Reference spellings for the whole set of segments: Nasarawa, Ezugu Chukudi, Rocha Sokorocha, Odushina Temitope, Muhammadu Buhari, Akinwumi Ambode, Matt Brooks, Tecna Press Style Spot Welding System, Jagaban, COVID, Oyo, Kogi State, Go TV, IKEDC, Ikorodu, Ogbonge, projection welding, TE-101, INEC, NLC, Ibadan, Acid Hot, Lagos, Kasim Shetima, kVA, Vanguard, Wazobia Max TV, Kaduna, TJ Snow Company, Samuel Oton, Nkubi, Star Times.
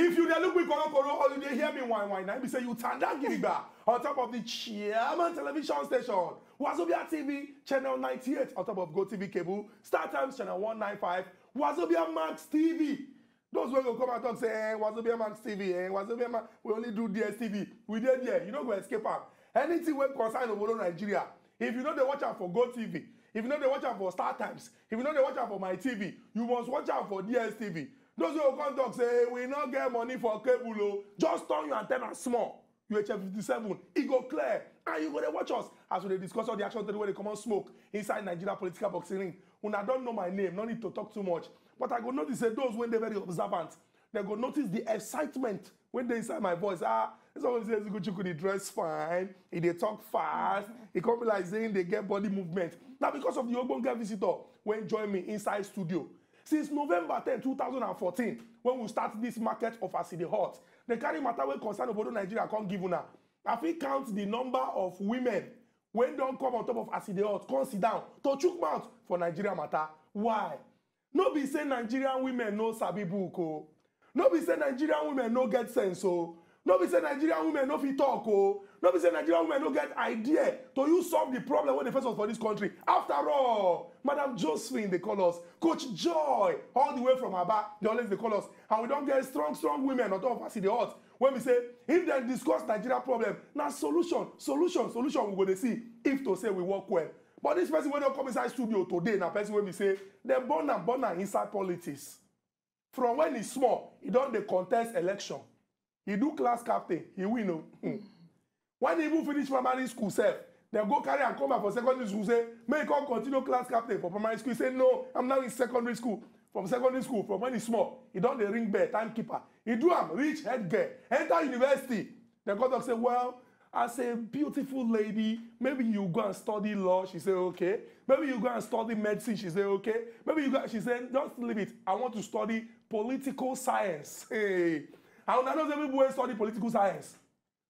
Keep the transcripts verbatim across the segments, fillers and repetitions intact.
If you look with Koro Koro or you hear me wine wine, I be say you turn that Giriba on top of the chairman television station, Wazobia T V channel ninety-eight on top of Go T V cable, Star Times channel one ninety-five, Wazobia Max T V. Those who go come and talk say, eh, Wazobia Max T V, eh, Wazobia Max, we only do D S T V. We did there, you don't go escape them. Anything we concern over Nigeria, if you know they watch out for Go T V, if you know they watch out for Star Times, if you know they watch out for My T V, you must watch out for D S T V. Those who come talk say, hey, we not get money for cable, oh. Just turn your antenna small. U H F fifty-seven, it go clear. And you go to watch us as we discuss all the action today where they come on smoke inside Nigeria political boxing ring. When I don't know my name, no need to talk too much. But I go notice that those when they're very observant, they go notice the excitement when they inside my voice. Ah, someone says, you could dress fine, if they talk fast, it could be like saying they get body movement. Now, because of the Ogbonge visitor, when join me inside studio, since November tenth two thousand fourteen, when we start this market of Acid Hot, the carry matter when concern about Nigeria can't give una. If we count the number of women when don't come on top of Acid Hot, come sit down, to chook mouth for Nigeria matter. Why? Nobody say Nigerian women no sabi book, oh. Nobody say Nigerian women no get sense, oh. Nobody say Nigerian women no fit talk, oh. Nobody say Nigerian women no get idea to you solve the problem when they face us for this country. After all, Madam Josephine, they call us. Coach Joy, all the way from Aba, they always they call us. And we don't get strong, strong women on top of us in the heart. When we say, if they discuss Nigeria problem, now solution, solution, solution, we're going to see if to say we work well. But this person when they come inside studio today, now person when we say, they're born and born and inside politics. From when he's small, he don't they contest election. He do class captain, he win. Oh. Mm. When he even finish primary school, self, they go carry and come back for secondary school, say, may come continue class captain for primary school. He say, no, I'm now in secondary school. From secondary school, from when he's small, he don't the ring bell, timekeeper. He do him, reach head girl, enter university. They go and say, well, as a beautiful lady, maybe you go and study law, she said, okay. Maybe you go and study medicine, she said, okay. Maybe you go, she said, just leave it. I want to study political science. Hey. And I know people who study political science.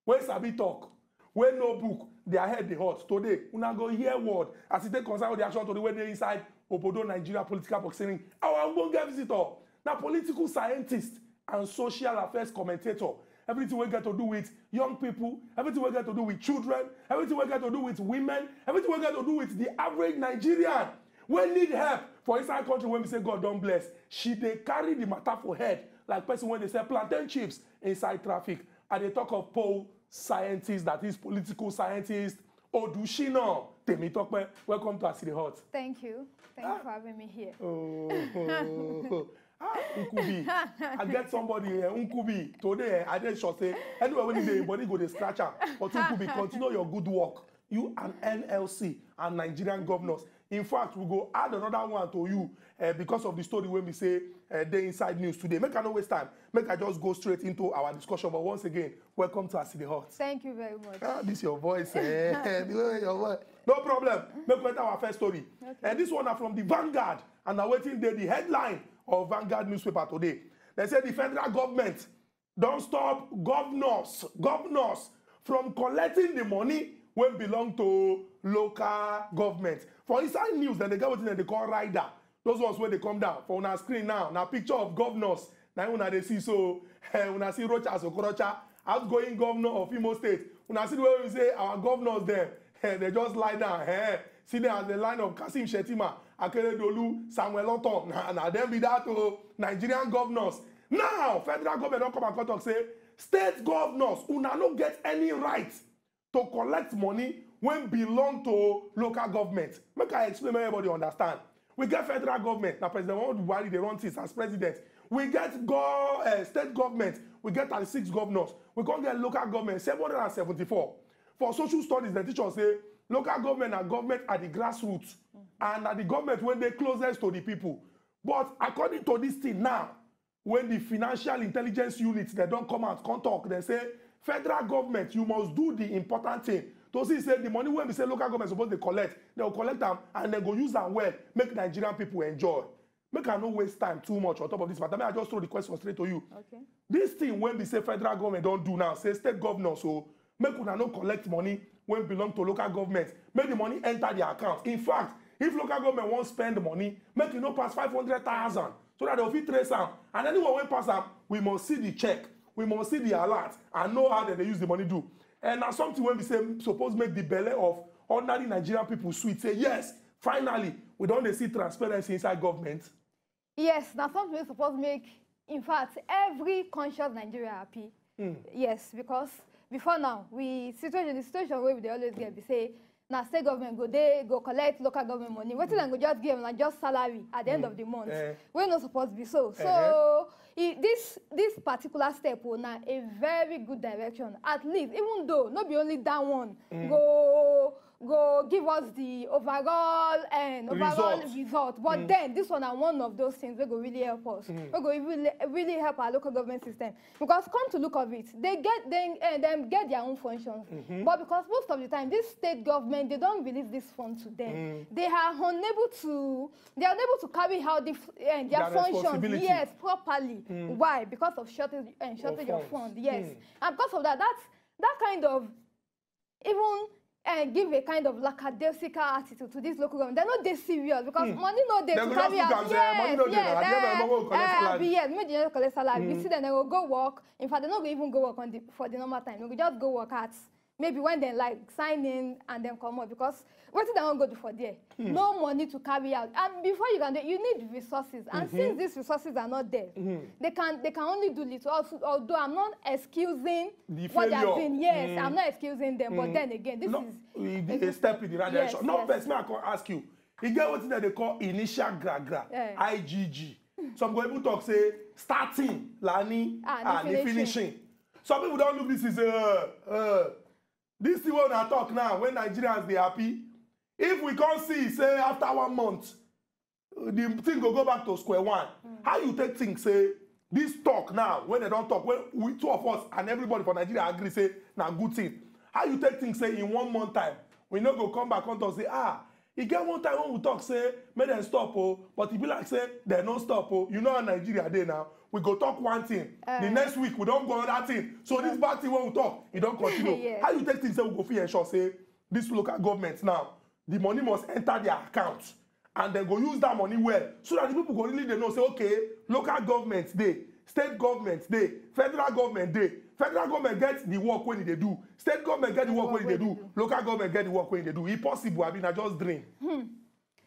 Where sabi talk? Where no book? Their head they hot. Today, una go hear word. As it take concern with the action today, where they inside Obodo, Nigeria, political boxing. Our Ogbonge visitor. Now, political scientist and social affairs commentator. Everything we get to do with young people, everything we get to do with children, everything we get to do with women, everything we get to do with the average Nigerian. We need help for inside country when we say God don't bless. She they carry the matter for head, like person when they say plantain chips inside traffic. And they talk of poll scientists, that is political scientists. Odushina, Temitope, welcome to Acid Hot. Thank you. Thank you ah. for having me here. Oh, oh, oh. Ah, Nkubi. I get somebody here, Nkubi. Today, I didn't short say, anyway, when the body go, they scratch up. But Nkubi, continue your good work. You and N L C and Nigerian governors. In fact, we go add another one to you uh, because of the story when we say uh, the inside news today. Make I not waste time. Make I just go straight into our discussion. But once again, welcome to Acid Hot. Thank you very much. Ah, this is your voice. Eh? Your voice. No problem. Make we enter our first story. And okay. uh, this one are from the Vanguard. And I'm waiting there the headline of Vanguard newspaper today. They say the federal government don't stop governors, governors from collecting the money when belong to local government. For inside news, then they get what they call rider. Those ones where they come down. For on our screen now, now picture of governors. Now when they see so, when I see Rocha Sokorocha, outgoing governor of Imo State. When I see where we say our governors there, they just lie down. See there as the line of Kasim Shetima, Akeredolu, Samuel Oton. Now then be that to Nigerian governors. Now federal government don't come and contact say state governors who now don't get any rights to collect money when belong to local government. Make I explain, everybody understand. We get federal government. Now, President Buhari, they run things as president. We get go, uh, state government. We get thirty-six governors. We can't get local government, seven hundred seventy-four. For social studies, the teachers say, local government and government are the grassroots. Mm-hmm. And are the government when they're closest to the people. But according to this thing now, when the financial intelligence units, they don't come out, can't talk, they say, federal government, you must do the important thing. To see say the money when we say local government is supposed to collect, they will collect them and then go use them well, make Nigerian people enjoy. Make I not waste time too much on top of this matter. I just throw the question straight to you. Okay. This thing when we say federal government don't do now, say state governor, so make we not collect money when belong to local government. Make the money enter their account. In fact, If local government won't spend money, make it no pass five hundred thousand, so that they'll fit trace out. And anyone will pass up, we must see the check, we must see the alert, and know how that they use the money do. And that's something when we say, suppose make the belly of ordinary Nigerian people sweet, say, yes, finally, we don't see transparency inside government. Yes, now something we suppose make, in fact, every conscious Nigerian happy. Mm. Yes, because before now, we situation the situation where they always get, we say, now state government go there, go collect local government money. What mm. I go just give them like, just salary at the mm. end of the month. Uh, We're not supposed to be so. Uh -huh. So it, this this particular step will now a very good direction. At least, even though not be only that one mm. go. Go give us the overall and overall result. result. But mm. then this one are one of those things that go really help us. Mm. That go really, really help our local government system. Because come to look of it, they get them uh, them get their own functions. Mm -hmm. But because most of the time, this state government, they don't release this fund to them. Mm. They are unable to they are unable to carry out the, uh, their functions yes properly. Mm. Why? Because of shortage and uh, shortage of funds. Fund, yes, mm. and because of that, that's that kind of even. And give a kind of lackadaisical attitude to this local government. They're not this serious because mm. money no they to carry out. Yes, yes, yes. Maybe they just collect salary. We see them, they will go work. In fact, they're not even go work on the, for the normal time. They will just go work at maybe when they like sign in and then come out because what do they want to go do for there? Mm. No money to carry out. And before you can do it, you need resources. And mm-hmm. since these resources are not there, mm-hmm. they can they can only do little. Also, although I'm not excusing the what they're doing. Yes, mm. I'm not excusing them. Mm. But then again, this no, is it, a step in the right direction. Yes, no, yes. First, may I can ask you. You get what they call initial gra gra, yeah. I G G. Some people talk say starting, learning, ah, and, and finishing. finishing. Some people don't look. This is a. Uh, uh, This is what I talk now, when Nigerians, they happy. If we can't see, say, after one month, the thing will go back to square one. Mm. How you take things, say, this talk now, when they don't talk, when we, two of us and everybody from Nigeria agree, say, now nah, good thing. How you take things, say, in one month time, we not go come back on and say, ah, you get one time when we talk, say, make them stop, oh, but it be like, say, they don't stop, oh, you know how Nigeria they now. We go talk one thing. Uh, the next week, we don't go on that thing. So this bad thing when we talk, you don't continue. Yes. How you take things that we go free and sure say, this local government now, the money must enter their account. And they go use that money well. So that the people go really, they know, say, okay, local government day, state government day, federal government day. Federal government gets the work when they do. State government gets the work when they do. Local government gets the work when they do. Impossible, I mean, I just dream. Hmm.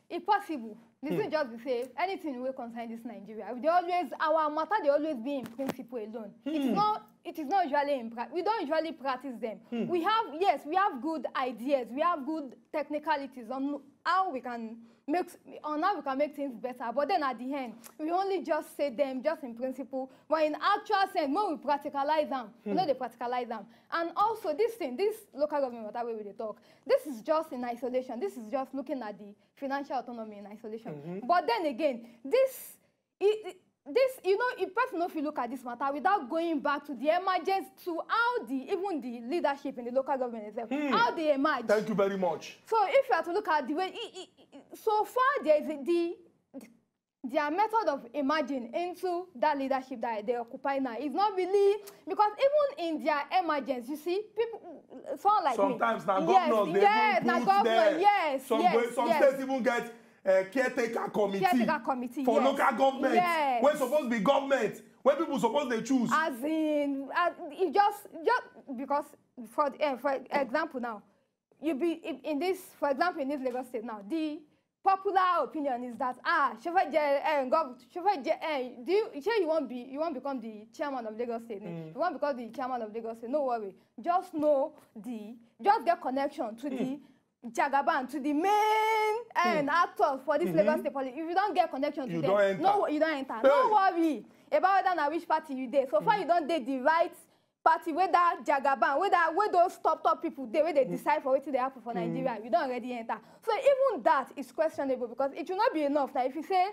Impossible. This is hmm. just to say anything will concern this Nigeria. They always our matter. They always be in principle alone. Hmm. It's not. It is not usually in practice. We don't usually practice them. Hmm. We have yes, we have good ideas. We have good technicalities on how we can make on how we can make things better. But then at the end, we only just say them just in principle. But in actual sense, when we practicalize them, hmm. we know they practicalize them. And also this thing, this local government matter where we talk. This is just in isolation. This is just looking at the financial autonomy in isolation. Mm-hmm. But then again, this, it, this, you know, if person if you look at this matter without going back to the emergence, to how the even the leadership in the local government itself, mm. how they emerge. Thank you very much. So if you are to look at the way, it, it, so far there is the their method of emerging into that leadership that they occupy now is not really because even in their emergence, you see, people, someone like sometimes me. Sometimes now governors, they yes, even put there. Yes, some yes, way, some yes. states even get. Uh, caretaker committee, caretaker committee for yes. local government. Yes. We're supposed to be government. Where people supposed to choose. As in, as, it just just because for uh, for example now, you be in this for example in this Lagos state now the popular opinion is that ah, Shefe, uh, gov, Shefe, uh, do you say you won't be you won't become the chairman of Lagos state? Mm. You won't become the chairman of Lagos state. No worry, just know the just get connection to mm. the. Jagaban to the main and hmm. actors for this mm -hmm. Lagos state policy. If you don't get connection to you them, don't no, you don't enter. Hey. No worry about whether and which party you did. So mm. far, you don't date the right party, whether Jagaban, whether where those top top people they where they mm. decide for what they happen for mm. Nigeria, you don't already enter. So even that is questionable because it should not be enough. Now, if you say,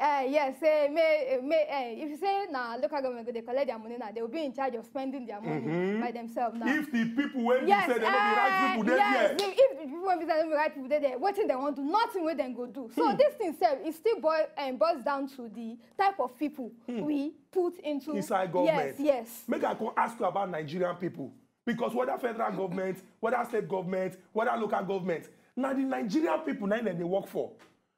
uh, yes, say, may, may, uh, if you say now nah, local government they collect their money now, they will be in charge of spending their money mm-hmm. by themselves now. If the people when yes, you say they uh, don't be right people, they yes, there. If the people when you say they don't be right people, they there. What thing they want to do, nothing where they go do. So hmm. this thing itself it still boils and um, boils down to the type of people hmm. we put into inside government. Yes, yes. Make I go ask you about Nigerian people because whether federal government, whether state government, whether local government. Now the Nigerian people, now that they work for.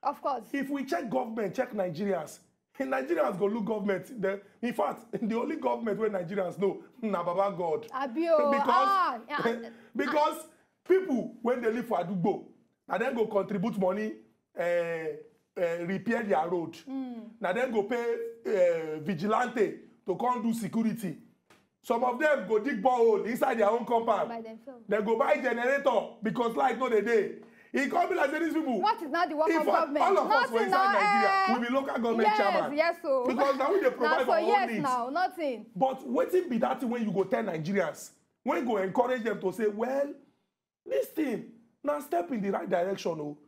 Of course. If we check government, check Nigerians. Nigerians go look government. The, in fact, the only government where Nigerians know, na Baba God. Abio. Because, ah, yeah. because ah. people, when they live for Adugbo, and then go contribute money, uh, uh, repair their road. Mm. Now then go pay uh, vigilante to come do security. Some of them go dig borehole inside their own compound. They go buy generator because light no the day. It can't be like these people. What is not the work if of government? All of not us were inside Nigeria, uh, we'll be local government yes, chairman. Yes, so. Because now we they provide for all yes needs. Now, nothing. But waiting be that when you go tell Nigerians, when you go encourage them to say, well, this thing, now step in the right direction. Oh.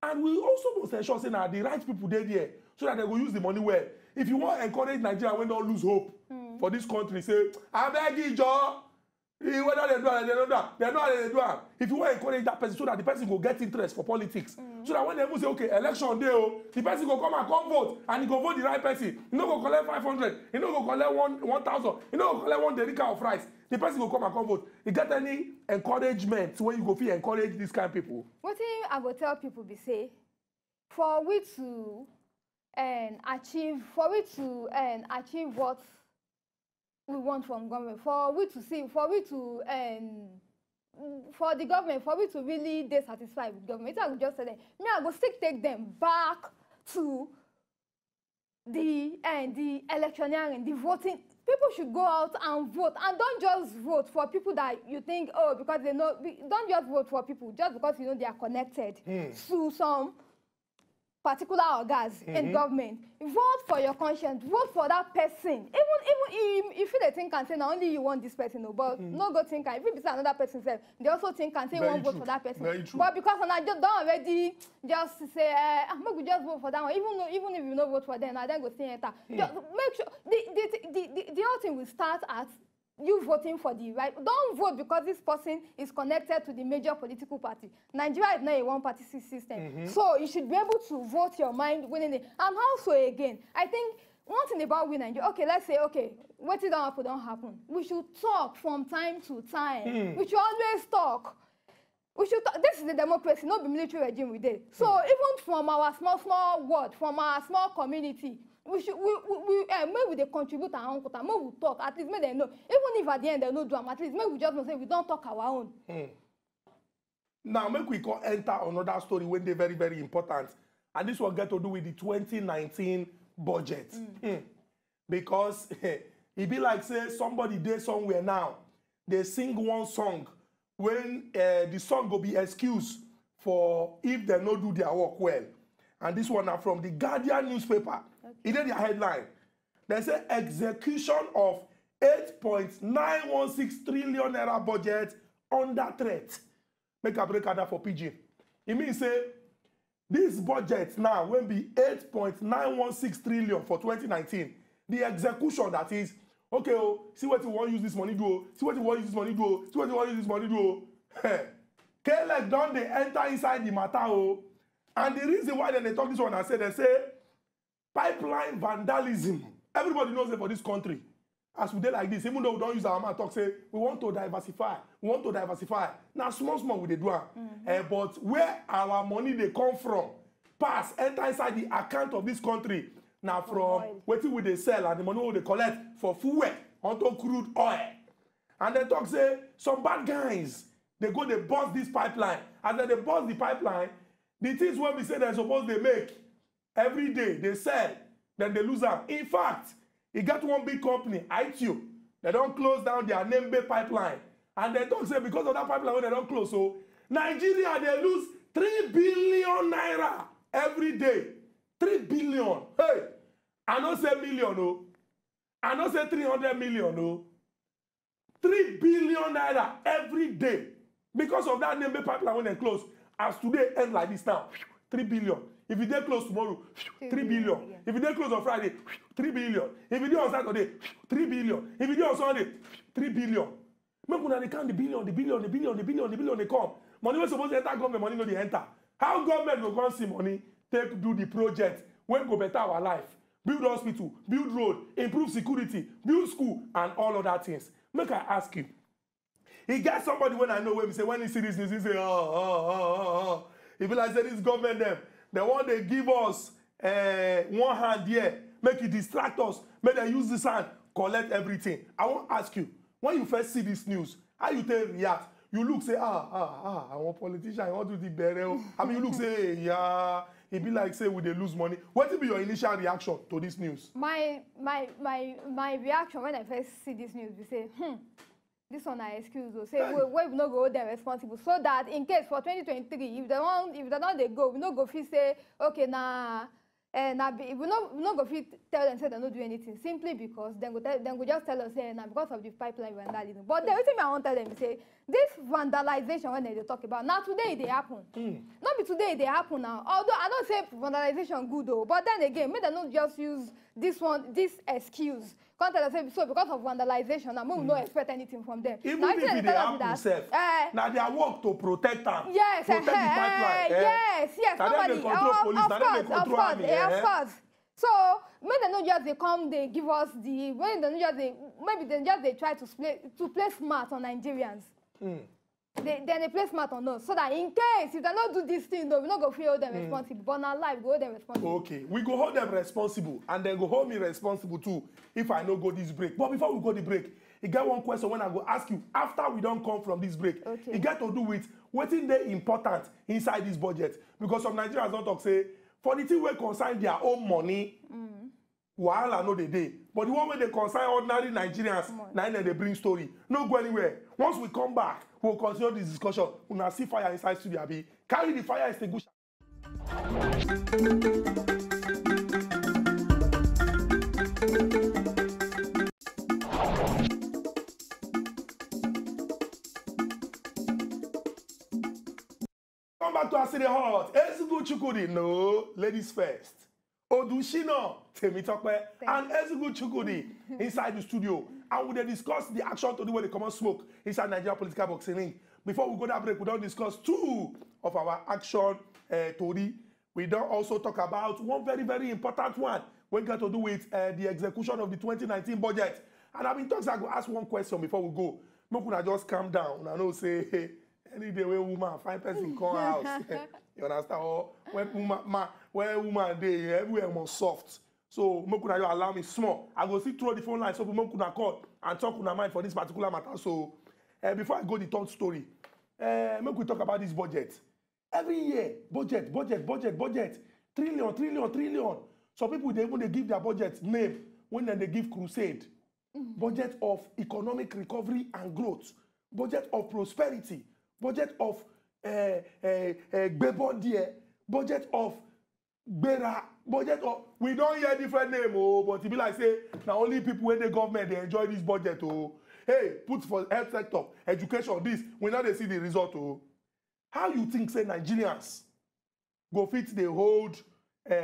And we also must ensure saying that the right people they there so that they will use the money well. If you want to encourage Nigeria, we don't lose hope mm. for this country. Say, I beg you, Joe. Whether they do it, they don't do it. They know they do it. If you want to encourage that person so that the person will get interest for politics, mm. so that when they will say, okay, election day, oh, the person will come and come vote, and he will vote the right person. He no go collect five hundred, he no go collect one thousand, he no go collect one derica of rice. The person will come and come vote. You get any encouragement when you go feel encourage these kind of people? What do you, I go tell people, be say, for we to and achieve, for we to and achieve what we want from government, for we to see, for we to, um, for the government, for we to really be satisfied with government. I would just say that. Me, I will still take them back to the and uh, the electioneering, the voting. People should go out and vote, and don't just vote for people that you think, oh, because they know. Don't just vote for people just because you know they are connected mm. to some particular organs mm-hmm. in government. Vote for your conscience. Vote for that person. Even even if, if you think and say not only you want this person, but mm-hmm. no go think and if it's another person said, they also think and say you won't vote for that person. But because I just don't already just say uh, I'm gonna just vote for that one. Even though, even if you don't vote for them, I then go see enter. Mm. Just make sure the the the the, the whole thing will start at you voting for the right. Don't vote because this person is connected to the major political party. Nigeria is not a one-party system. Mm-hmm. So you should be able to vote your mind winning it. And also, again, I think one thing about we Nigeria, okay, let's say, okay, what did not happen, don't happen. We should talk from time to time. Mm. We should always talk. We should talk. This is a democracy, not the military regime we did. So mm. even from our small, small world, from our small community, we should, we, we, we uh, maybe they contribute our own quota, maybe we talk, at least maybe they know. Even if at the end they know drama, at least maybe we just say we don't talk our own. Mm. Now, maybe we can enter another story when they're very, very important. And this will get to do with the twenty nineteen budget. Mm. Mm. Because it be like, say, somebody there somewhere now, they sing one song. When uh, the song will be excused for if they don't do their work well. And this one are from the Guardian newspaper. It is their headline. They say execution of eight point nine one six trillion naira budget under threat. Make a break that for P G. It means say this budget now will be eight point nine one six trillion for twenty nineteen. The execution that is okay. Oh, see what you want to use this money do. See what you want to use this money do. See what you want to use this money do. K-Leg don't they enter inside the matter? Oh, and the reason why then they talk this one and say they say. Pipeline vandalism. Everybody knows it for this country. As we do like this, even though we don't use our man talk, say, we want to diversify. We want to diversify. Now, small, small, we do it. Mm-hmm. uh, but where our money, they come from, pass, enter inside the account of this country. Now, from oh, what will they sell and the money will they collect for fuel, onto crude oil. And they talk, say, some bad guys, they go, they bust this pipeline. And then they bust the pipeline, the things when we say they're supposed to make, every day they sell, then they lose them. In fact, you got one big company, I T U. They don't close down their Nembe pipeline. And they don't say because of that pipeline, when they don't close. So Nigeria, they lose three billion naira every day. three billion. Hey, I don't say million, no. I don't say three hundred million, no. three billion naira every day. Because of that Nembe pipeline, when they close, as today end like this now, three billion. If you dey close tomorrow, three billion. Yeah. If you dey close on Friday, three billion. If you dey on Saturday, three billion. If you dey on Sunday, three billion. Make una dey count the billion, the billion, the billion, the billion, the billion they come. Money wey supposed to enter government, money no dey enter. How government go come see money, take do the project, wey go better our life, build hospital, build road, improve security, build school, and all other things. Make I ask you. He get somebody when I know when we say when he see this, he say, oh, oh, oh, oh, oh. If you like say this government them, the one they give us uh, one hand here, make it distract us, make them use this hand, collect everything. I want to ask you, when you first see this news, how you tell react? You look say, ah, ah, ah, I want politician, I want to do the burial. I mean, you look say, yeah, it be like say, will they lose money? What will be your initial reaction to this news? My my my my reaction when I first see this news, we say, hmm, this one I excuse us. Say hey. we we no go hold them responsible, so that in case for twenty twenty-three, if they don't if they don't they go, we no go fit say, okay, nah. Eh, na be, we no we no go fit tell them say they no do anything simply because then go tell, then go just tell us say na because of the pipeline vandalism. But the reason I want to tell them say this vandalization when they talk about now today they happen. Mm. Not be today they happen now. Although I don't say vandalization good though, but then again, may they not just use this one this excuse. Can't tell us say so because of vandalization now we mm. no expect anything from them. Even now, if, if they, they happen self, uh, now their work to protect them. Yes, protect uh, the pipeline. Uh, yes, yes. Now nobody. They control oh, police. Of now course, control of course. Of course. So when they know just they come, they give us the when they know just they maybe they just they try to play to play smart on Nigerians. Mm. They then they play smart on us so that in case if they don't do this thing, though we not go feel them mm. responsible. But now life go hold them responsible. Okay, we go hold them responsible and then go hold me responsible too if I no go this break. But before we go the break, you get one question when I go ask you after we don't come from this break. Okay. You get to do with what is the important inside this budget because some Nigerians don't talk say. For the thing where concern their own money, mm. wahala no dey dey. But the one where they concern ordinary Nigerians, now they bring story. No go anywhere. Once we come back, we'll continue this discussion. We will see fire inside studio. Abi, carry the fire extinguisher. To Acid Hot, Ezugu Chukudi, no, ladies first. Odushina, Temi Tokpe, and Ezugu Chukudi inside the studio. And we will discuss the action to do where they come and smoke inside Nigeria political boxing ring. Before we go that break, we don't discuss two of our action uh, Tori. We don't also talk about one very, very important one when got to do with uh, the execution of the twenty nineteen budget. And I've been talking, I go ask one question before we go. No, could just calm down? I know, say, hey, any day when woman find person come house, you understand? Or when woman, ma, when woman day everywhere more soft. So mo kuna you allow me small. I go see through the phone line so mo kuna call and talk una mind for this particular matter. So uh, before I go the third story, uh, mo we talk about this budget. Every year, budget, budget, budget, budget, trillion, trillion, trillion. Some people they even they give their budget name when then they give crusade. Mm-hmm. Budget of economic recovery and growth. Budget of prosperity. Budget of Gbebodie, uh, uh, uh, budget of Gbera, budget of. We don't hear different name, oh, but it be like say, now only people in the government they enjoy this budget, oh. Hey, put for health sector, education, this. We now they see the result, oh. How you think say Nigerians go fit they hold uh,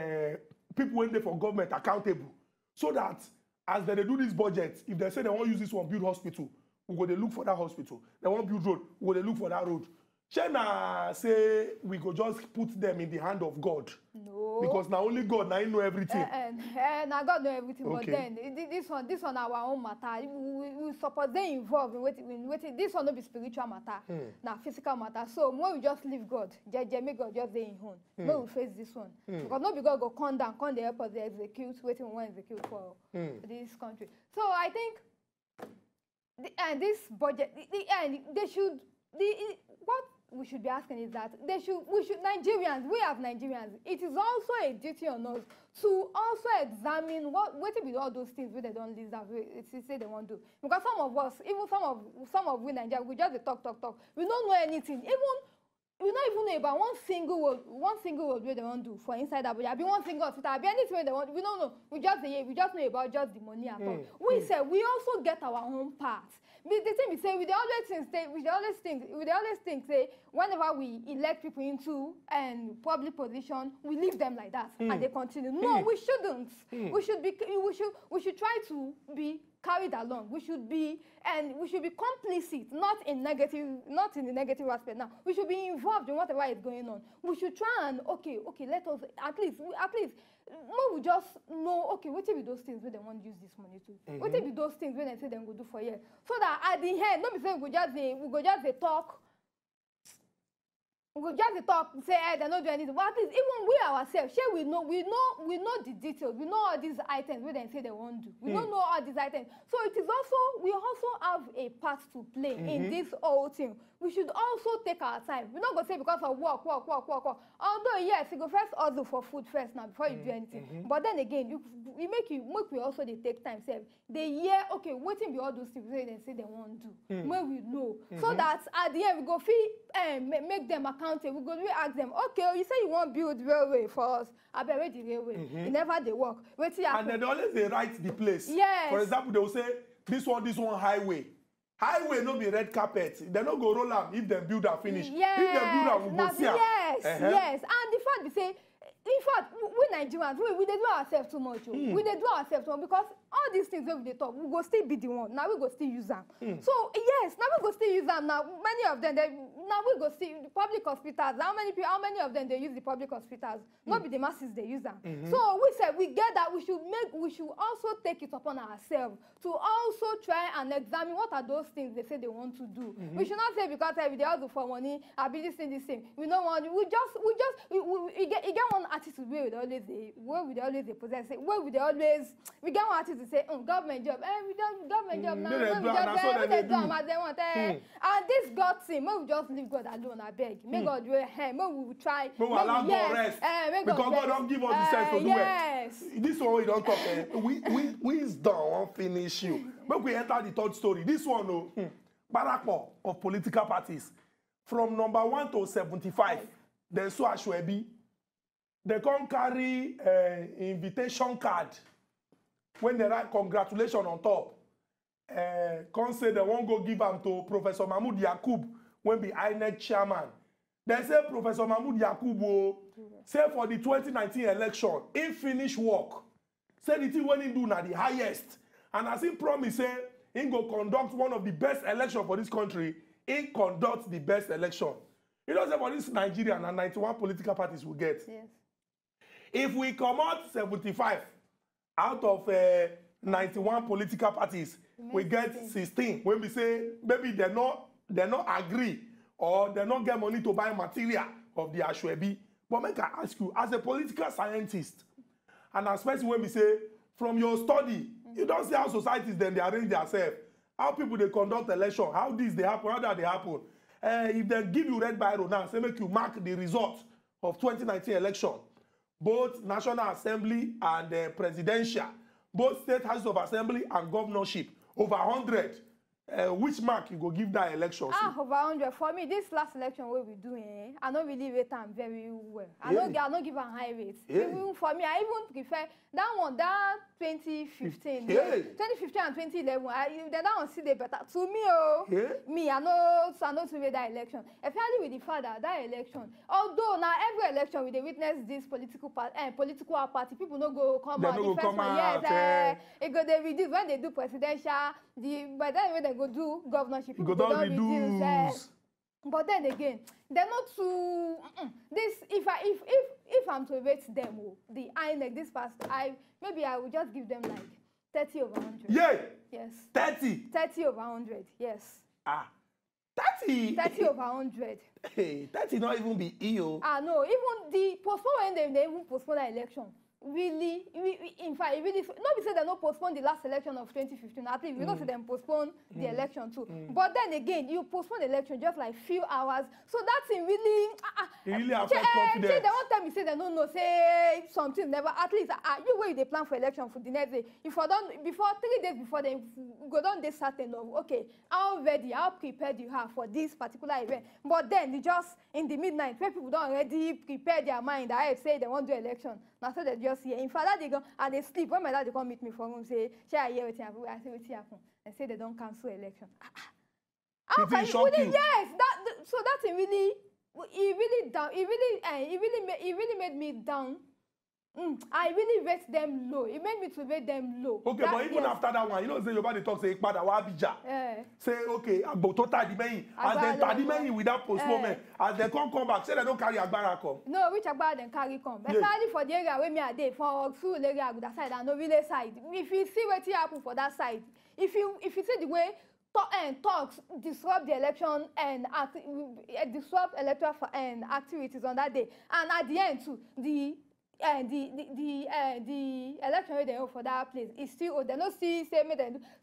people in there for government accountable, so that as they, they do this budget, if they say they won't use this one build hospital. We go they look for that hospital. They won't build road. We go they look for that road. China say we go just put them in the hand of God. No. Because now only God now know everything. Uh, uh, uh, now God know everything. Okay. But then this one, this one our own matter. We, we suppose they involved in waiting. In waiting. This one will be spiritual matter. Mm. Now physical matter. So when we just leave God, Jeremy God just they in home. Mm. When we face this one, mm. because nobody God go come down, come they help us they execute, waiting for one execute for mm. this country. So I think. The, and this budget, the, the, and they should. The, what we should be asking is that they should. We should Nigerians. We as Nigerians, it is also a duty on us to also examine what what it be all those things where they don't list that we say they won't do. Because some of us, even some of some of we Nigerians, we just talk, talk, talk. We don't know anything. Even we don't even know about one single word, one single word where they won't do for inside that budget. I be one single hospital. I be anything they want. We don't know. We just we just know about just the money at all. Mm. We mm. say we also get our own part. The thing we say we always think say we always think we always think say whenever we elect people into and um, public position we leave them like that mm. and they continue. No, mm. we shouldn't. Mm. We should be we should we should try to be carried along. We should be and we should be complicit, not in negative, not in the negative aspect. Now we should be involved in whatever is going on. We should try and okay, okay, let us at least at least. More we just know, okay, what will be those things where they won't use this money to? Mm-hmm. What will be those things where they say they will do for years? So that at the end, nobody say we go just we go just they talk. we just the talk say hey, they don't do anything. Well, at least even we ourselves, share we know we know we know the details. We know all these items where they say they won't do. We mm. don't know all these items. So it is also we also have a part to play mm -hmm. in this whole thing. We should also take our time. We're not gonna say because of work, work, work, work, work. Although yes, you go first order for food first now before mm -hmm. you do anything. Mm -hmm. But then again, you we make you make we also they take time. Say they hear okay, waiting be all those things where they say they won't do. Mm. When we know mm -hmm. so that at the end we go feel and um, make them account. We go we ask them, okay, you say you want to build railway for us. I bet ready railway. Mm -hmm. Never they work. Wait till and then always they write the place. Yes. For example, they will say this one, this one highway. Highway no be red carpet. They don't go roll up if they build and finish. Yes. If they build and we go see. Yes, uh -huh. yes. And the fact they say, in fact, we Nigerians, we, we they do ourselves too much. Mm. We they do ourselves too much because all these things that they talk, we go still be the one. Now we go still use them. Mm. So yes, now we go still use them. Now many of them, they, now we go see the public hospitals. How many people? How many of them they use the public hospitals? Mm. Not be the masses they use them. Mm -hmm. So we said we get that we should make, we should also take it upon ourselves to also try and examine what are those things they say they want to do. Mm -hmm. We should not say because hey, they all do for money. I be this thing, this thing. We don't want. We just, we just, we, we, we get, we get one attitude where we always, where we always possess it. Where we always, we get one attitude. To say, oh, government job, eh, we don't government job now, we just do as they want, eh. And this God thing, we just leave God alone, I beg. May God do it, eh, we will try. We will allow God rest, because God don't give us the sense to do it. This one we don't talk, eh. Wisdom won't finish you. But we enter the third story. This one, oh, Barakmo of political parties, from number one to seventy-five, then so Ashwebi, they can't carry invitation card. When they write congratulations on top, uh, can't say they won't go give them to Professor Mahmoud Yakub when be I N E C chairman. They say Professor Mahmoud Yakub oh, yeah. say for the twenty nineteen election, he finish work. Say the thing when he do now the highest. And as he promise, say he go conduct one of the best elections for this country, he conducts the best election. You know, say for this Nigerian and ninety-one political parties will get. Yes. If we come out seventy-five. Out of uh, ninety-one political parties, we get sixteen. When we say maybe they not they not agree or they not get money to buy material of the Ashwebi. But make I ask you, as a political scientist, and especially when we say from your study, mm-hmm. you don't see how societies then they arrange themselves, how people they conduct election, how this they happen, how that they happen. Uh, if they give you red biro now, say make you mark the result of twenty nineteen election. Both National Assembly and uh, Presidential, both State House of Assembly and Governorship, over one hundred. Uh, which mark you go give that election? Ah, so? Over one hundred. For me, this last election what we do, eh, I don't really rate them very well. I yeah. don't I don't give a high rate. Yeah. Even for me, I even prefer that one, that twenty fifteen. Yeah. twenty fifteen and twenty eleven, I, that one see the better. To me, oh, yeah. me, I know so I know to rate that election. Especially with the fact that that election, although now every election with the witness this political part, eh, political party, people don't go come they out. The first one, yes, okay. eh, it go, they reduce when they do presidential, the, but then when they go do governorship, people go down reduce. reduce. Uh, but then again, they're not too. Uh-uh. This if I if if if I'm to rate them, oh, the I N E C this past, I maybe I will just give them like thirty over hundred. Yeah. Yes. Thirty. Thirty over hundred. Yes. Ah. Thirty. Thirty over hundred. Hey, thirty not even be ill. Ah no, even the postpone when they, they even postpone the election. Really, really, in fact, really, not be said they don't postpone the last election of twenty fifteen. I think we don't say them postpone the mm. election too. Mm. But then again, you postpone the election just like few hours. So that's in really, uh, it really uh, affects confidence. They don't tell me say they don't know say something never. At least uh, you wait they plan for election for the next day. If I don't before three days before they go down they certain of okay, how ready, how prepared you have for this particular event. But then you just in the midnight where people don't already prepare their mind. I say they won't do election. Now so that just here. In fact, they go and they sleep. When my dad they come meet me for room, say, "Shall I hear what happened?" I say, "What happened?" And say they don't cancel election. How can you? Yes, that. The, so that's it really. It really down. It really. Uh, it really. It really made me down. Mm, I really rate them low. It made me to rate them low. Okay, that, but even yes. after that one, you know, say your body talks say Ikpada Wabija. Yeah. Say okay, Agbotota di meyin. As they tadi meyin without postponement. As they can't come back, say they don't carry Agbara come. No, which Agbara they carry come. Especially yeah. for the area where me are there, for Oxford area, that side and no village side. If you see what happened for that side, if you if you see the way talks disrupt the election and act, disrupt electoral and activities on that day. And at the end, too, the uh, the the the, uh, the election rate they hold for that place is still old. They don't see same.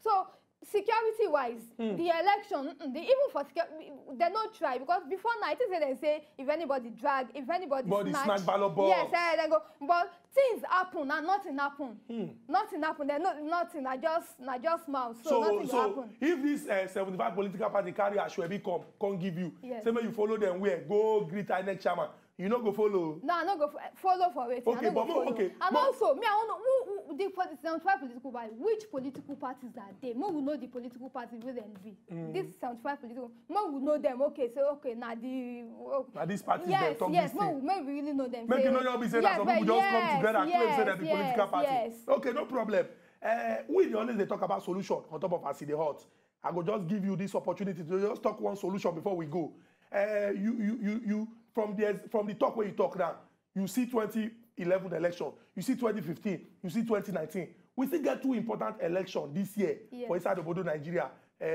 So security-wise, mm. the election, they, even for security, they don't try, because before night they say if anybody drag, if anybody snatch, yes, eh, they go. But things happen and nothing happen. Mm. Nothing happen. They not nothing. I just, I just mouth. So, so nothing so happen. If this uh, seventy-five political party carry Ashwebi come, come give you. Yes. Say you follow them where go greet I N E C chairman. You not go follow. No, I not go follow for it. Okay, but follow. Okay. And but also, me, I want to know who, who, who the seventy-five political party, which political parties are they? More will know the political parties with envy. Mm. This seventy-five political, more will know them. Okay, so okay, now the okay. Now these parties yes, talk yes, this more, more we really know them. Make you know you be saying yes, that some people yes, just come together and yes, claim say that the yes, political party. Yes. Okay, no problem. Uh, we always they talk about solution on top of Acid Hot. I will just give you this opportunity to just talk one solution before we go. Uh, you you you you. From the, from the talk where you talk now, you see twenty eleven election, you see twenty fifteen, you see twenty nineteen. We still get two important elections this year yes. for inside Obodo, Nigeria, uh,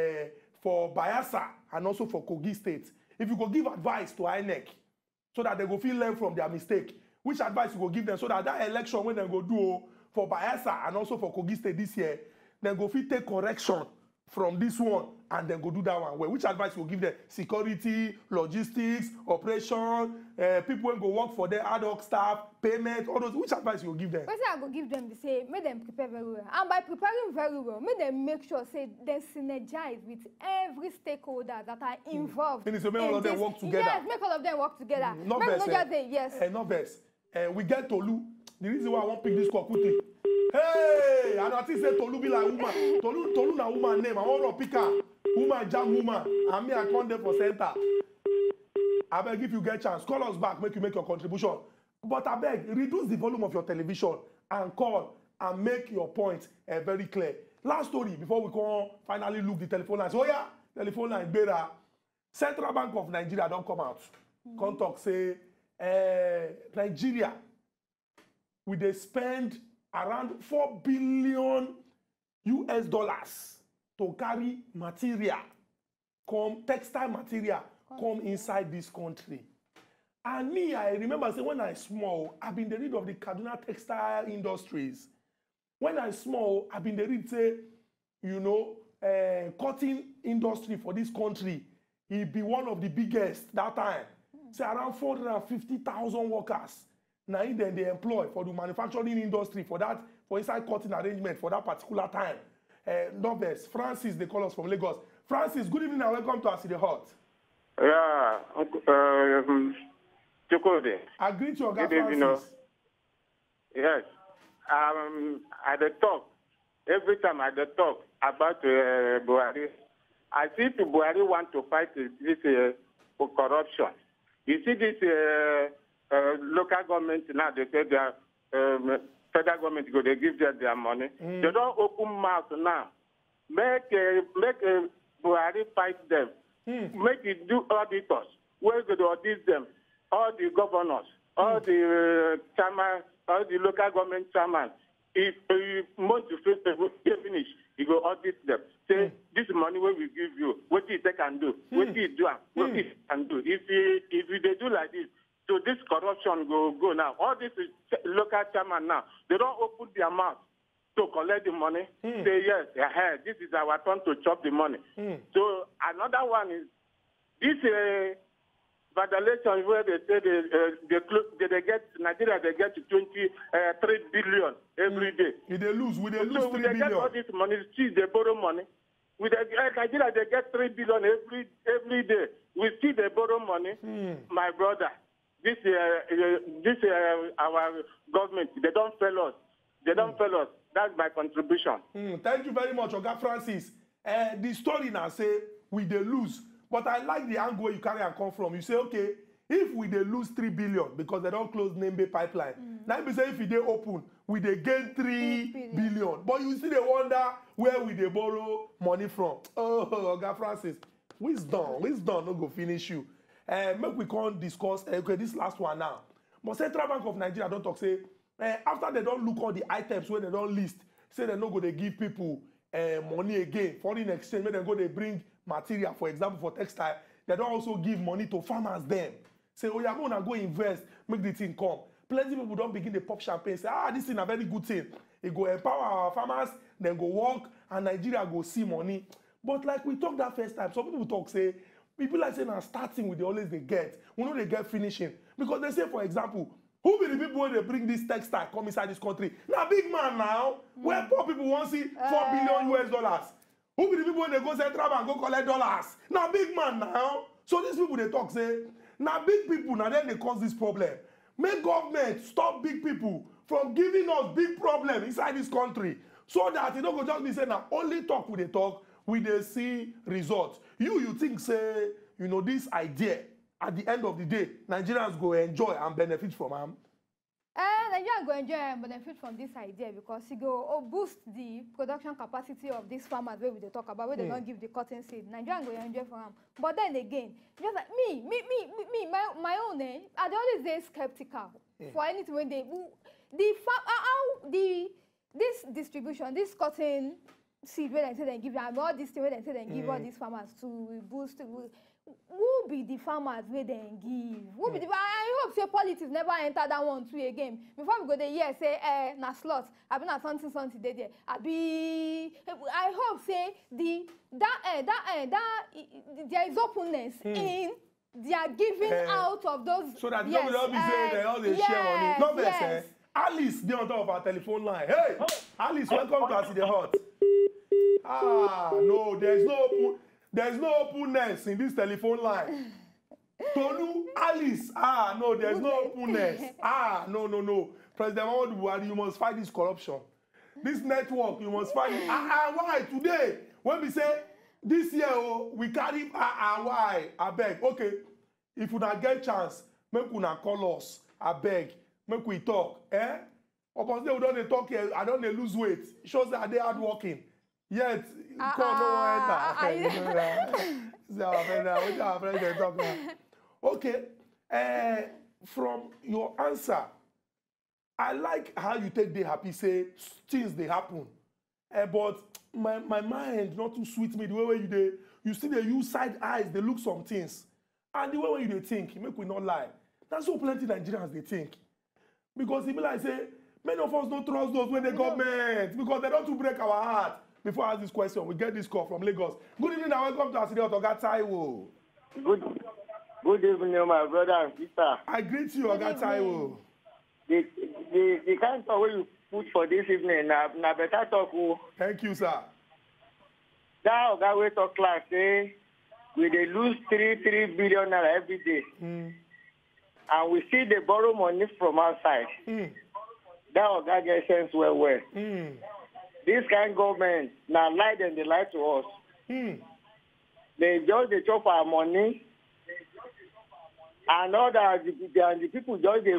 for Bayelsa and also for Kogi State. If you go give advice to I N E C so that they go feel learn from their mistake, which advice you go give them so that that election when they go do for Bayelsa and also for Kogi State this year, then go feel take correction from this one and then go do that one. Well, which advice will give them? Security, logistics, operation, uh, people go work for their ad hoc staff, payment, all those. Which advice will give them? First thing I go give them to say, make them prepare very well. And by preparing very well, make them make sure say they synergize with every stakeholder that are involved. Mm. And so make in all of them work together. Yes, make all of them work together. Mm. Not make best. Not just say yes. Uh, not best. Uh, we get Tolu. The reason why I won't pick this call quickly. Hey, I don't think say Tolu be like woman. Tolu, Tolu na woman name. I want to pick her. Woman jam woman. And me I come there for center. I beg if you get chance, call us back. Make you make your contribution. But I beg reduce the volume of your television and call and make your point uh, very clear. Last story before we go finally look the telephone lines. Oh yeah, telephone line better. Central Bank of Nigeria don't come out. Mm-hmm. Come talk say uh, Nigeria will they spend around four billion U S dollars to carry material, come textile material, come inside this country. And me, I remember say, when I small, I've been the lead of the Kaduna textile industries. When I small, I've been the lead, say, you know, uh, cotton industry for this country. It'd be one of the biggest that time. Mm. Say around four hundred fifty thousand workers. Now then they employ for the manufacturing industry for that, for inside cutting arrangement for that particular time. Uh, Novice, Francis, they call us from Lagos. Francis, good evening and welcome to Acid Hot. Yeah, um, Chukwudi. I greet your guy, Francis. You know, yes, um, at the talk, every time at the talk about uh, Buhari, I see to Buhari want to fight this uh, for corruption. You see this. Uh, Uh, local government now they say their um, federal government go they give them their money. Mm. They don't open mouth now. Make uh, make uh, Buhari fight them. Mm. Make it do auditors. Where go to audit them? All the governors, all mm. the uh, chairman, all the local government chairman. If you want to finish, you go audit them. Say mm. this money where we give you. What do they can do? Mm. What do you do? What mm. can do? If you, if you, they do like this. So this corruption go go now. All this is local chairman now. They don't open their mouth to collect the money. Mm. Say yes, yeah, this is our turn to chop the money. Mm. So another one is this uh, violation where they say they uh, they, they, they get Nigeria they get twenty uh, three billion every mm. day. If they lose, will they so lose so three they billion? Get all this money, see they borrow money. With Nigeria they get three billion every every day. We see they borrow money. Mm. My brother. This, uh, uh, this uh, our government, they don't fail us. They don't mm. fail us. That's my contribution. Mm. Thank you very much, Oga Francis. Uh, the story now say, we they lose. But I like the angle you carry and come from. You say, okay, if we they lose three billion dollars because they don't close Nembe pipeline, mm. now you say if they open, we they gain three billion dollars. But you see they wonder where we they borrow money from. Oh, Oga Francis, wisdom, wisdom, no go finish you. Uh, make we can't discuss uh, okay, this last one now. But Central Bank of Nigeria don't talk say uh, after they don't look all the items when they don't list, say they no go they give people uh, money again, foreign exchange. Make them go, they bring material, for example, for textile. They don't also give money to farmers then. Say, oh, you're going to go invest, make the thing come. Plenty of people don't begin to pop champagne, say, ah, this is a very good thing. It go empower our farmers, then go work, and Nigeria go see money. But like we talked that first time, some people talk, say, people like saying, I'm starting with the always they get. We know they get finishing. Because they say, for example, who be the people when they bring this textile come inside this country? Now, big man now, mm. where poor people won't see four billion U S dollars. Who be the people when they go Central Bank and go collect dollars? Now, big man now. So these people, they talk, say, now big people, now then they cause this problem. Make government stop big people from giving us big problems inside this country so that you don't go just be saying, now only talk with the talk, with the see results. You, you think, say, you know, this idea, at the end of the day, Nigerians go enjoy and benefit from them. Uh, Nigerians go enjoy and benefit from this idea because you go oh, boost the production capacity of these farmers where we they talk about, where mm. they don't give the cotton seed. Nigerians go enjoy from them. But then again, just like me, me, me, me, me my, my own, eh, I always say skeptical mm. for anything when they, the, how the, this distribution, this cotton seed where they say they give them, all this thing where they say they give mm. all these farmers to boost, to, who be the farmers where they give? Who mm. be the, I hope say politics never enter that one too again. Before we go there, yeah, say eh, na slot. I be na something something there there. I be. I hope say the that eh, that eh, that there is openness mm. in their giving uh, out of those. So that yes, nobody uh, be saying they all they yes, share money. No vex. Yes. Eh? Alice, they on top of our telephone line. Hey, Alice, welcome to Acid Hot. Ah, no, there is no open. There's no openness in this telephone line. Tolu, Alice, ah, no, there's no openness. Ah, no, no, no. President Muhammadu Buhari, you must fight this corruption. This network, you must fight. Ah, ah, why? Today, when we say, this year, oh, we carry, ah, ah, why? I beg. Okay, if you don't get chance, make you not call us. I beg. Make we talk. Eh? Upon they don't talk here, I don't lose weight. It shows that they are hardworking. Yet, uh, call uh, no one enter. Okay, uh, from your answer, I like how you take the happy, say, things, they happen. Uh, but my, my mind not too sweet me, the way you they, you see they use side eyes, they look some things. And the way when you they think, make we not lie. That's so plenty Nigerians they think. Because even like say, many of us don't trust those when they government, because they don't to break our heart. Before I ask this question, we get this call from Lagos. Good evening and welcome to Acid Hot, Oga Taiwo. Good, good evening, my brother and sister. I greet you, Oga Taiwo. The, the, the kind of way you put for this evening, na, na better talk. Thank you, sir. That Oga we talk class, eh? We dey lose three, three billion naira every day. Mm. And we see they borrow money from outside. Mm. That Oga get sense well, well. Mm. This kind of government, now lie and they lie to us. Mm. They just they chop our money, and all that the, the, the people just they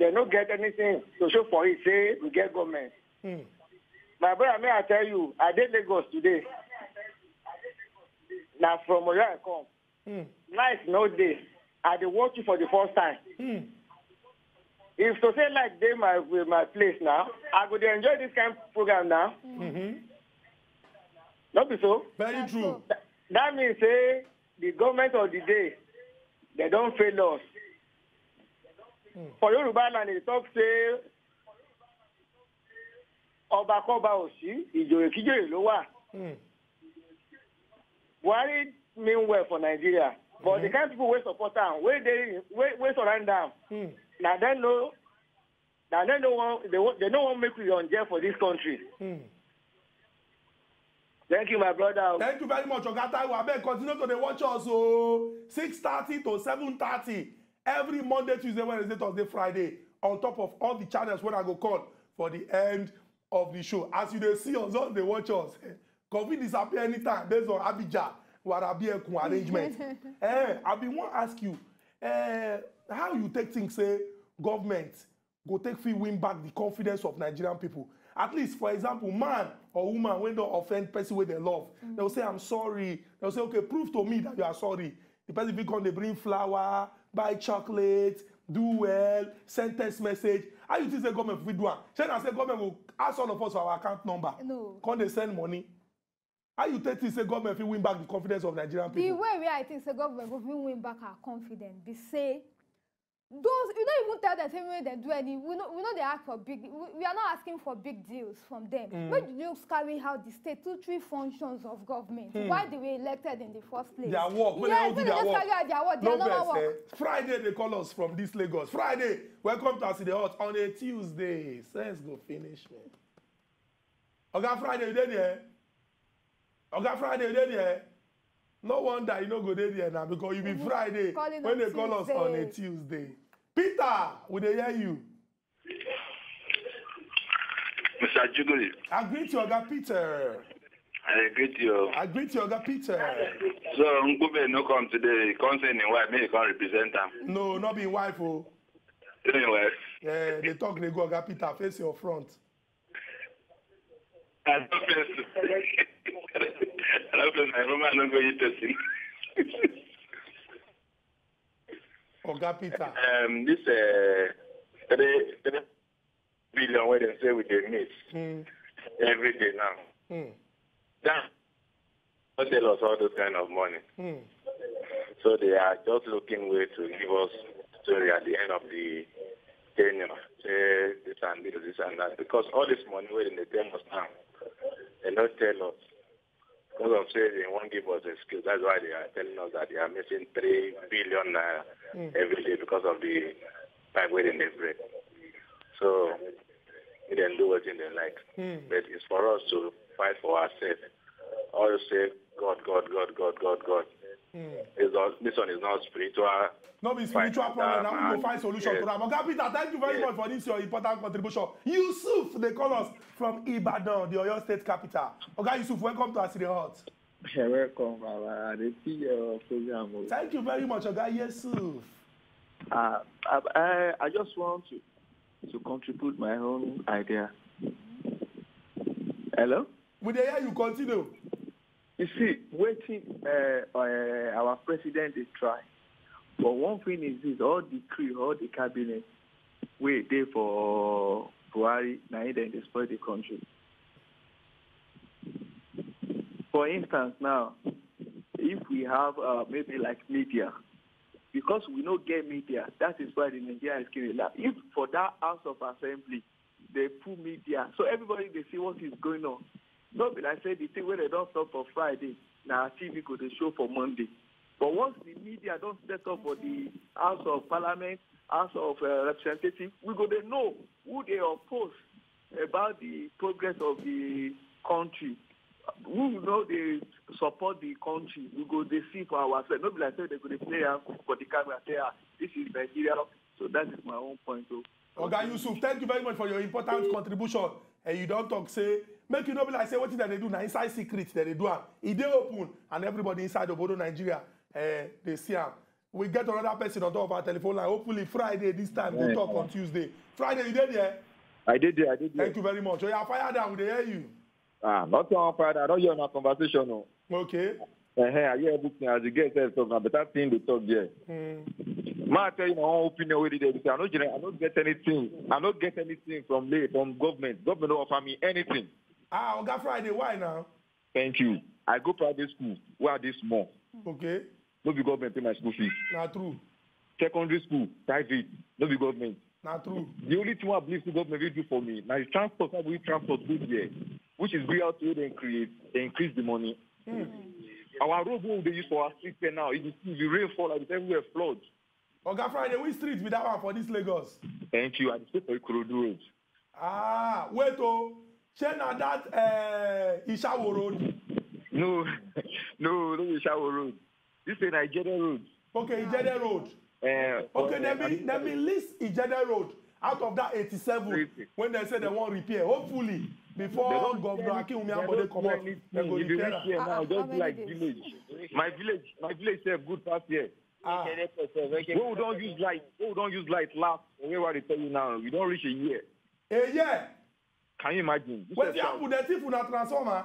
they don't get anything to show for it. Say we get government. Mm. My brother, may I tell you, I did Lagos today. Now from where I come, mm. life no day. I dey watch you for the first time. Mm. If to say like they my my place now, I could enjoy this kind of program now. Mm-hmm. Not be so. Very That's true. Th that means say the government of the day, they don't fail us. Mm. For Yoruba land, they talk say Oba Koba Osi, Ijoye Kijoye lo wa. Buhari mean well for Nigeria, but mm-hmm. the kind of people wey support am, wey dey wey surround am. Mm. Now they know, now they don't want, they want, they don't want to make you on jail for this country. Mm. Thank you, my brother. Thank you very much, Oga Taiwo. Continue to the watch us oh, six thirty to seven thirty every Monday, Tuesday, Wednesday, Thursday, Friday, on top of all the channels when I go call for the end of the show. As you they see us, all they watch us. COVID disappear anytime based on Abidjan, Warabiekun arrangement. Hey, I been want to ask you. Uh, How you take things, say, government go take free win back the confidence of Nigerian people. At least, for example, man or woman, when they offend person with their love, mm. they'll say, I'm sorry. They'll say, okay, prove to me that you are sorry. The person will come, they bring flour, buy chocolate, do well, send text message. How you think the government will do one? Say, government will ask all of us for our account number. No. Can they send money? How you think say government will win back the confidence of Nigerian people? The way where I think the government will win back our confidence, they say, those, you don't even tell them anyway they do any. We know, we know they ask for big. We, we are not asking for big deals from them. Mm. But you carry out the statutory functions of government. Mm. Why they were elected in the first place? Their work. When yes, they, they, do they just work. Carry out their work. Their no normal work. Eh? Friday they call us from this Lagos. Friday, welcome to Acid Hot on a Tuesday. Let's go finish, man. Okay, Friday you there? Okay, Friday you there? No wonder you don't go there now because you be mm-hmm. Friday when they Tuesday. Call us on a Tuesday. Peter, will they hear you? Mister Jugoli. I greet you, Oga Peter. I greet you. I greet you, Oga Peter. So, Nkube no come today. Concerning wife, maybe you can't represent them. No, not being wife, oh. Anyway. Yeah, they talk, they go, Oga Peter, face your front. I don't face I hope my woman don't go interesting. Oga Peter. Um, this uh, three, three billion where they say we they meet mm. every day now. Mm. That don't tell us all those kind of money. Mm. So they are just looking way to give us story at the end of the tenure. Say this and this, this and that. Because all this money where they tell us now, they don't tell us. Because of saying they won't give us excuse. That's why they are telling us that they are missing three billion uh, mm. every day because of the time waiting they break. So they can do what they like. Mm. But it's for us to fight for ourselves. All say God, God, God, God, God, God. Mm. It's not, this one is not spiritual. No, it's spiritual problem. Now we will find solution yes. to that. Oga Peter, thank you very yes. much for this your important contribution. Yusuf, they call us from Ibadan, the Oyo State capital. Oga Yusuf, welcome to Acid Hot. Yeah, welcome, Baba. They see your program. Thank you very much, Oga Yusuf. Uh, I I just want to to contribute my own idea. Hello. With the idea you continue. You see, waiting, uh, uh, our president is trying. But one thing is this, all the crew, all the cabinet, wait there for Buhari, Naida, and destroy the country. For instance now, if we have uh, maybe like media, because we don't get media, that is why the media is killing that. If for that House of Assembly, they put media, so everybody, they see what is going on. No, but I said the thing where they don't stop for Friday, now T V could show for Monday. But once the media don't set up for the House of Parliament, House of uh, Representatives, we go to know who they oppose about the progress of the country. Who know they support the country, we go to see for ourselves. No, but I said they could play out for the camera, say, ah, this is Nigeria. So that is my own point. Oga Yusuf, thank you very much for your important contribution. And you don't talk, say, make you know, like say, what is that they do now? Inside secret that they do. If they open and everybody inside of Obodo Nigeria, eh, they see them. We get another person on top of our telephone line. Hopefully Friday this time, yeah, they talk yeah. on Tuesday. Friday, you did there? I did there, I did there. Thank you very much. So you are fired down, they hear you? Ah, not so on Friday. I don't hear my conversation. No. Okay. Uh, hey, I hear everything as you get said, so but that thing they talk there. I tell you my own opinion with it. I don't, I don't get anything. I don't get anything from lay from government. Government don't offer me anything. Ah, on that Friday, why now? Thank you. I go private school. Where are they small? Okay. No be government pay my school fees. Not true. Secondary school, private. No be government. Not true. The only thing I believe the government will do for me now is transport. I will transport good here, which is real to they create. They increase the money. Mm. Our road will they use for our street now. If you see the rainfall, it's everywhere floods. Oga Friday, which street with that one for this Lagos? Thank you. I just for Ikorodu Road. Ah, wait oh. Share now that uh, Ishawo Road. No, no, no Ishawo Road. This is Ijede Road. Okay, Ijede Road. Uh, okay, let uh, me let me list Ijede Road out of that eighty-seven when they say they want repair. Hopefully, before Governor Akinwumi Ambode come out, they go repair. Now, just like village. My village, my village is good past here. Ah. We don't use light. We don't use light last. We already tell you now. We don't reach a year. A year? Can you imagine? What you put that if we not transformer?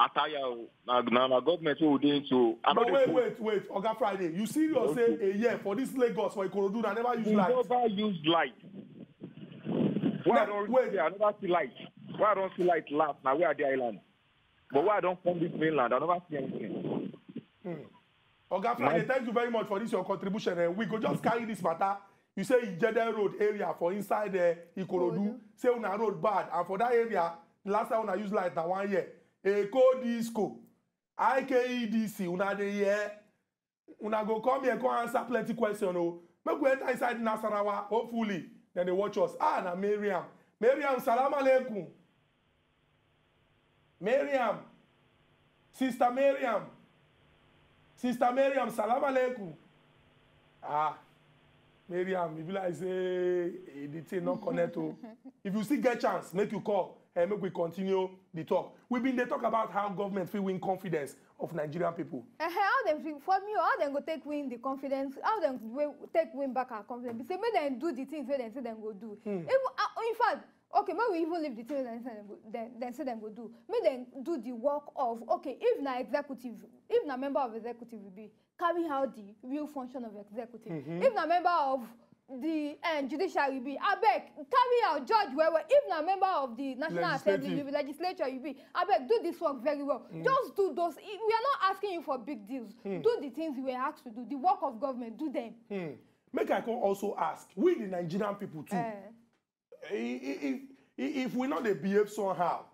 Ataya, now government will do so. But wait, wait, wait. Oga Friday, you serious say a year for this Lagos for Ikorodu? I never use light. Never use light. Why don't we? I never see light. Why I don't see light last now? Where are the islands? But why I don't come this mainland? I never see anything. Mm. Okay, Friday, thank you very much for this, your contribution. Uh, we could just carry this matter. You say Ijede Road area for inside the uh, Ikorodu. Oh, say una road bad. And for that area, last time I used light now one year. Eko Disco, I K E D C, una de year. Una go come here, go answer plenty questions. Oh. Make we enter inside Nasarawa, hopefully. Then they watch us. Ah, na Miriam. Miriam, salam alaikum. Miriam. Sister Miriam. Sister Miriam, salam alaikum. Ah, Miriam, if you like say, the thing not connect to. If you still get chance, make you call and make we continue the talk. We've been they talk about how government will win confidence of Nigerian people. Uh, how they for me, how they go take win the confidence? How they go take win back our confidence? Because make them do the things where they say they go do. Mm. Even, uh, in fact, okay, maybe we even leave the things that they say they go do. Make them do the work of okay. If na executive, if na member of executive will be carry out the real function of executive. Mm-hmm. If na member of the uh, judiciary be abeg carry out judge well well. If na member of the National Assembly you be legislature you be abeg do this work very well. Mm. Just do those. We are not asking you for big deals. Mm. Do the things you were asked to do. The work of government, do them. Mm. Make I can also ask we the Nigerian people too. Uh, if, if, if we not they behave somehow,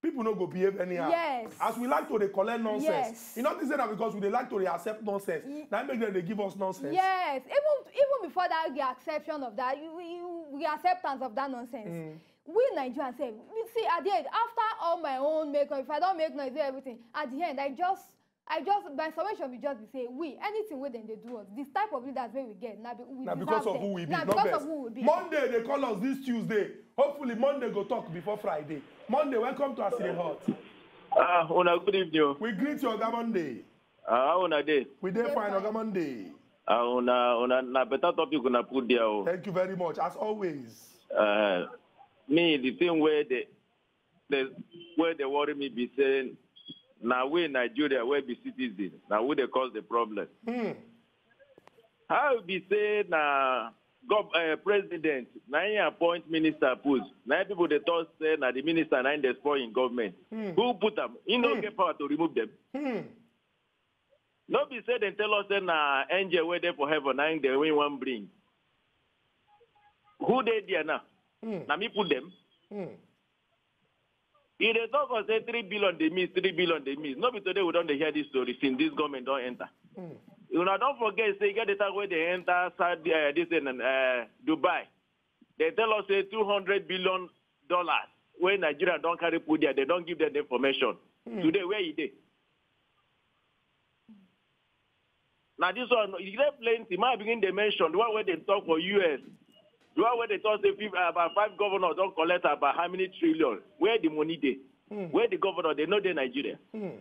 people no go behave anyhow. Yes. As we like to they collect nonsense. Yes. You know this is that because we they like to they accept nonsense. Ye that make them they give us nonsense. Yes. Even even before that the acceptance of that, the acceptance of that nonsense. Mm. We Nigerians say, see at the end, after all my own make if I don't make noise everything, at the end I just I just by summation we just be say we anything within they do us. This type of leaders where we get now we now because of them. Who we be. Now because best. Of who we be. Monday they call us this Tuesday. Hopefully Monday go talk before Friday. Monday, welcome to Acid Hot. Ah, uh, una good evening. We greet you Oga Monday. Ah, uh, una day. We dey fine Oga Monday. Ah, uh, una una na better topic una put there. Oh. Thank you very much as always. Uh, me the thing where the the where they worry me be saying. Now we in Nigeria, we be citizens. Now we they cause the problem. Mm. How be say na God, uh, president, now he appoint minister post. Now people they thought say na the minister now they spoil in government. Mm. Who put them? He no mm. get power to remove them. Mm. No be say they tell us say na angel where they for heaven now they win one bring. Who they there now? Mm. Now me put them. Mm. If they talk and say three billion they miss, three billion they miss. Nobody today we don't hear this story since this government don't enter. Mm. You know, don't forget say get the time where they enter Saudi, uh, this in uh, Dubai. They tell us say two hundred billion dollars when Nigeria don't carry put there, they don't give them the information. Mm. Today where is they? Now this one you get plenty. Might begin they mention the one where they talk for U S. You are where they talk say people, about five governors don't collect about how many trillion? Where the money they? Mm. Where the governor? They know they Nigeria. Mm.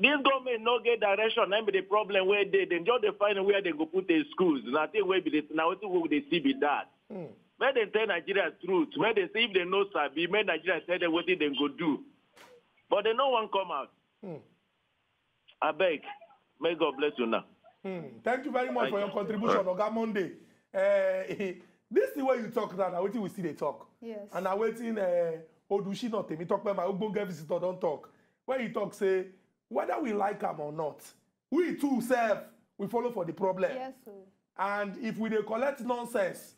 This government no get direction. That be the problem where they they just they find where they go put their schools. Nothing where be they now what they see be that. Mm. When they tell Nigeria truth, when they say if they know Sabi, when Nigeria tell them what they go do, but they no one come out. Mm. I beg, may God bless you now. Mm. Thank you very much for your contribution, Oga Monday. Uh, this is the way you talk now. I'm waiting we see the talk. Yes. And I'm waiting, uh, Odushi not me talk about my Ogbonge visitor, don't talk. When you talk, say, whether we like them or not, we too serve, we follow for the problem. Yes, sir. And if we they collect nonsense,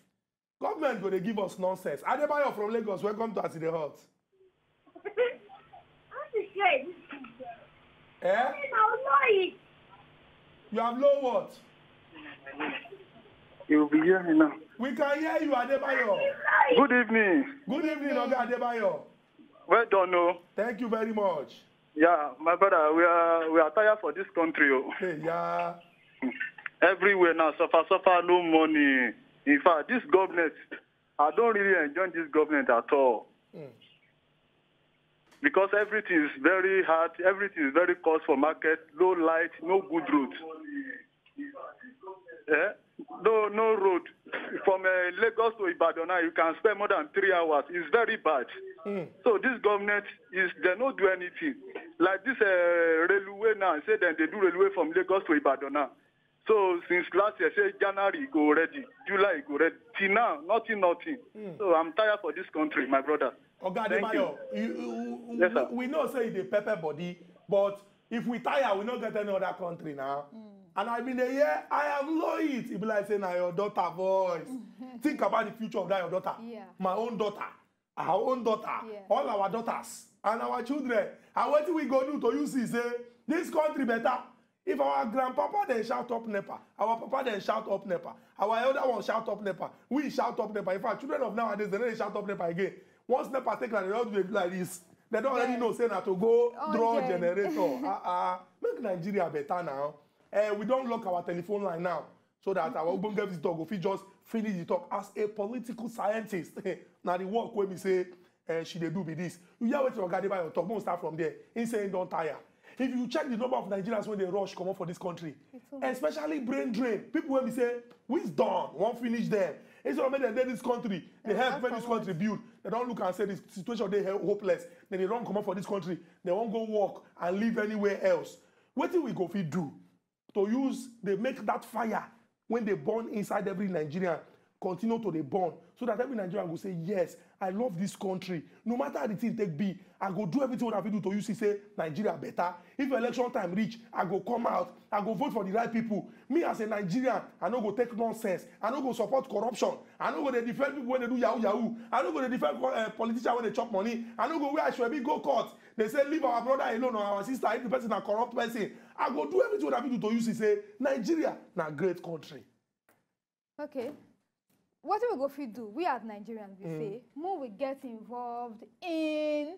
government going to give us nonsense. Adebayo from Lagos, welcome to Acid Hot. Eh? You have low what? You will be hearing now. We can hear you, Adebayo. Good evening. Good evening, Oga Adebayo. Well done, no. Thank you very much. Yeah, my brother, we are we are tired for this country. Oh. Hey, yeah. Everywhere now, suffer, suffer, no money. In fact, this government, I don't really enjoy this government at all. Mm. Because everything is very hard, everything is very cost for market, no light, no good road. Eh? No no road. From uh, Lagos to Ibadan, you can spend more than three hours. It's very bad. Mm. So this government, is they don't do anything. Like this uh, railway now, say that they do railway from Lagos to Ibadan. So since last year, say January go already, July go already. Till now, nothing, nothing. Mm. So I'm tired for this country, my brother. Oga Adebayo, you. You, you, yes, we, we know say the pepper body, but if we tire, we not get any other country now. Mm. And I mean, yeah, I have lost it. It be like saying, now your daughter voice. Think about the future of that your daughter. Yeah. My own daughter, our own daughter, yeah. all our daughters and our children. And what we go do to you see say this country better. If our grandpapa then shout up Nepa, our papa then shout up Nepa, our elder one shout up Nepa, we shout up Nepa. If our children of nowadays they don't shout up Nepa again. Once Nepa take like they don't do it like this. They don't yeah. already know say now to go oh, draw yeah. generator. uh, uh, make Nigeria better now. Uh, we don't lock our telephone line now, so that our Ubuntu is dog. If we just finish the talk as a political scientist, now the work when we say uh, she they do be this. You hear what you are by your talk. Don't start from there. In saying don't tire. If you check the number of Nigerians when they rush come up for this country, especially brain drain, people when we say we's done, won't finish them. Instead of making this country, they yeah, help this country build. They don't look and say this situation they hopeless. Then they don't come up for this country. They won't go work and live anywhere else. What do we go fit do? To use, they make that fire when they burn inside every Nigerian, continue to they burn, so that every Nigerian will say, yes, I love this country. No matter how the thing take be, I go do everything what I do to you, say, Nigeria better. If election time reach, I go come out, I go vote for the right people. Me as a Nigerian, I no go take nonsense. I no go support corruption. I no go to defend people when they do yahoo yahoo. I no go to defend uh, politicians when they chop money. I no go where I should be, go court. They say, leave our brother alone or our sister, if the person is a corrupt person. I go do everything what I do to you, say, Nigeria, a great country. Okay. What we go for do? We as Nigerians, we mm. say, more we get involved in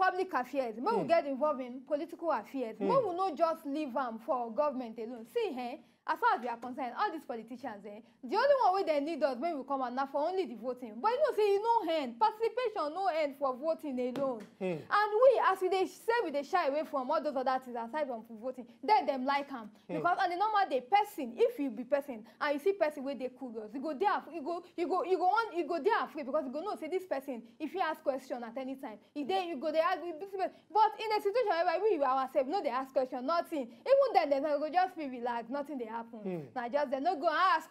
public affairs, more mm. we get involved in political affairs, mm. more we not just leave them for government alone. See, eh, as far as we are concerned, all these politicians, eh, the only one way they need us when we come out now for only the voting. But you know, see, no end, participation, no end for voting alone. Mm. And we, as we they say, we they shy away from all those other things aside from voting. Then them like them mm. because on the normal day, person, if you be person and you see person where they kudos, you go there, you go, you go, you go on, you go there free because you go no say this person. If you ask question at any time, if they you go they ask this person. But in a situation where we ourselves, no, they ask question, nothing. Even then, they go just be relaxed, nothing they happen. Mm. Now just they not go ask.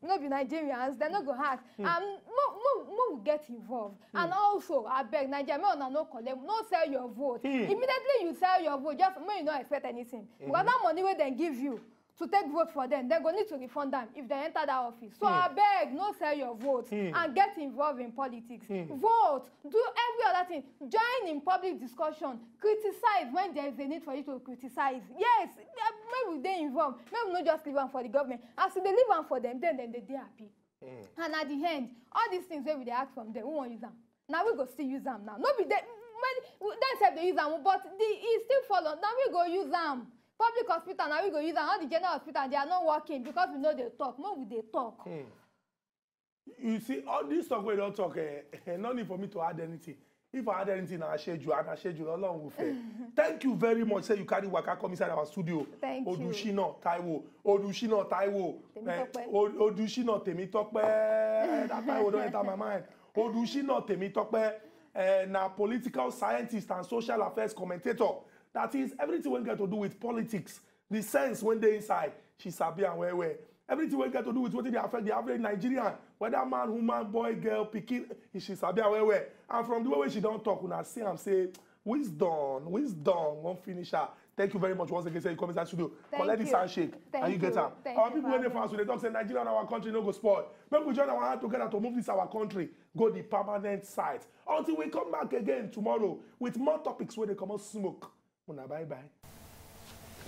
No be Nigerians, they not go ask. Mm. Um, more, more, more get involved. Mm. And also, I beg Nigeria, no collect, no sell your vote. Mm. Immediately you sell your vote, just you don't expect anything. Mm. Because that money will then give you to take vote for them, they're going to need to refund them if they enter that office. So mm. I beg, no sell your vote mm. and get involved in politics. Mm. Vote, do every other thing. Join in public discussion. Criticize when there is a need for you to criticize. Yes, maybe they involve. Maybe not just leave them for the government. As if they leave them for them, then, then they're happy. Mm. And at the end, all these things that we ask from them, we won't use them. Now we go still use them now. Nobody, they, they said they use them, but it's still follow. Now we go use them. Public hospital, now we go use all the general hospital, they are not working because we know they talk. More with they talk. Mm. You see, all this talk we don't talk, eh, no need for me to add anything. If I add anything, I share you, I share you along with it. Thank you very much. Say you carry waka come inside our studio. Thank you. Odushina Taiwo. Odushina Taiwo. Odushina Temitope. That Taiwo don't enter my mind. Odushina Temitope. Na political scientist and social affairs commentator. That is, everything we get to do with politics, the sense when they're inside, she's happy and where, where. Everything we get to do with what they affect the average Nigerian, whether man, woman, boy, girl, picking, she's happy and where, where. And from the way she don't talk, when I see him say, wisdom, wisdom, won't finish her. Thank you very much once again, say you come inside studio. Collect this handshake, Thank and you, you get up. Our people when they fast, when they talk, say Nigeria and our country, no go spoil. Maybe we join our hand together to move this our country, go the permanent site. Until we come back again tomorrow with more topics where they come out smoke. Una bye bye.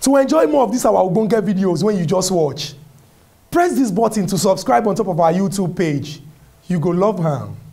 To enjoy more of these our Ogbonge videos when you just watch, press this button to subscribe on top of our YouTube page. You go love her.